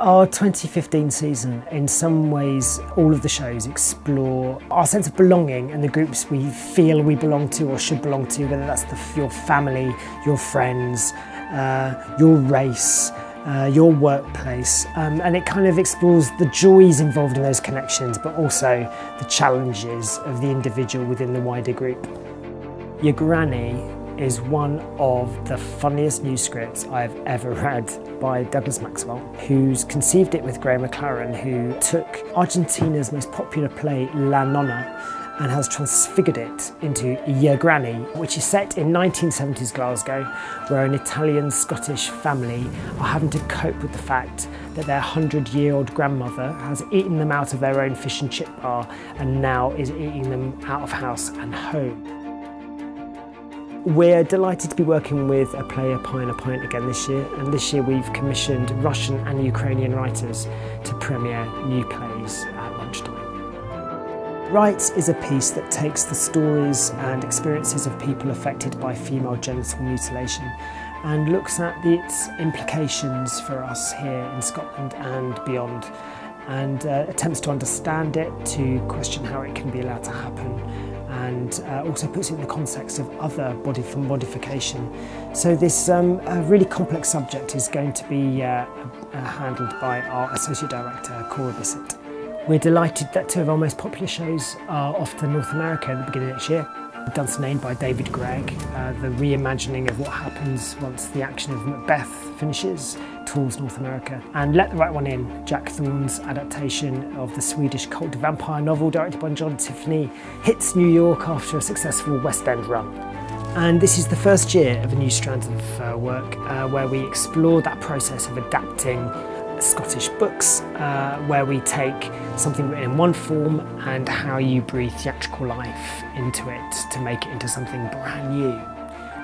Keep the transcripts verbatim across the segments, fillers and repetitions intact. Our twenty fifteen season, in some ways, all of the shows explore our sense of belonging and the groups we feel we belong to or should belong to, whether that's the, your family, your friends, uh, your race, uh, your workplace. Um, and it kind of explores the joys involved in those connections, but also the challenges of the individual within the wider group. Ye Granny is one of the funniest new scripts I've ever read by Douglas Maxwell, who's conceived it with Graham McLaren, who took Argentina's most popular play, La Nonna, and has transfigured it into Ye Granny, which is set in nineteen seventies Glasgow, where an Italian-Scottish family are having to cope with the fact that their hundred-year-old grandmother has eaten them out of their own fish and chip bar and now is eating them out of house and home. We're delighted to be working with A Play, A Pie and A Pint again this year, and this year we've commissioned Russian and Ukrainian writers to premiere new plays at lunchtime. Rights is a piece that takes the stories and experiences of people affected by female genital mutilation and looks at its implications for us here in Scotland and beyond, and uh, attempts to understand it, to question how it can be allowed to happen, and uh, also puts it in the context of other body modification. So this um, a really complex subject is going to be uh, uh, handled by our Associate Director, Cora Bissett. We're delighted that two of our most popular shows are off to North America at the beginning of next year. Dunsinane by David Gregg, uh, the reimagining of what happens once the action of Macbeth finishes, tours North America. And Let the Right One In, Jack Thorne's adaptation of the Swedish cult vampire novel directed by John Tiffany, hits New York after a successful West End run. And this is the first year of a new strand of uh, work uh, where we explore that process of adapting Scottish books, uh, where we take something written in one form and how you breathe theatrical life into it to make it into something brand new.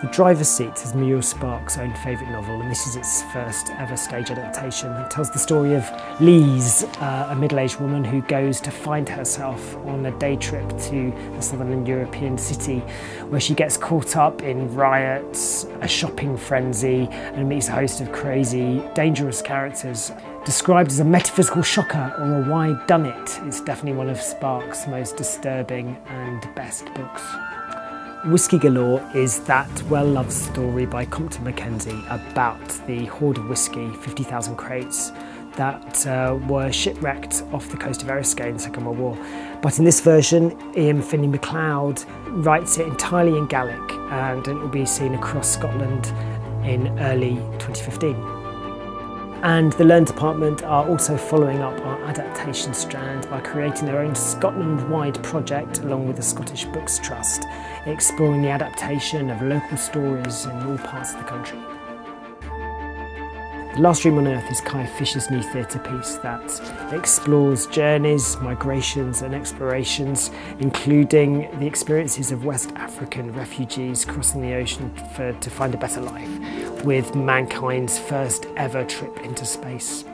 The Driver's Seat is Muriel Spark's own favourite novel, and this is its first ever stage adaptation. It tells the story of Lise, uh, a middle-aged woman who goes to find herself on a day trip to a southern European city, where she gets caught up in riots, a shopping frenzy, and meets a host of crazy, dangerous characters. Described as a metaphysical shocker or a why done it, it's definitely one of Spark's most disturbing and best books. Whisky Galore is that well-loved story by Compton Mackenzie about the hoard of whisky, fifty thousand crates, that uh, were shipwrecked off the coast of Eriskay in the Second World War. But in this version, Ian Finlay Macleod writes it entirely in Gaelic, and it will be seen across Scotland in early twenty fifteen. And the Learn Department are also following up our adaptation strand by creating their own Scotland-wide project along with the Scottish Books Trust, exploring the adaptation of local stories in all parts of the country. The Last Dream on Earth is Kai Fisher's new theatre piece that explores journeys, migrations and explorations, including the experiences of West African refugees crossing the ocean for, to find a better life, with mankind's first ever trip into space.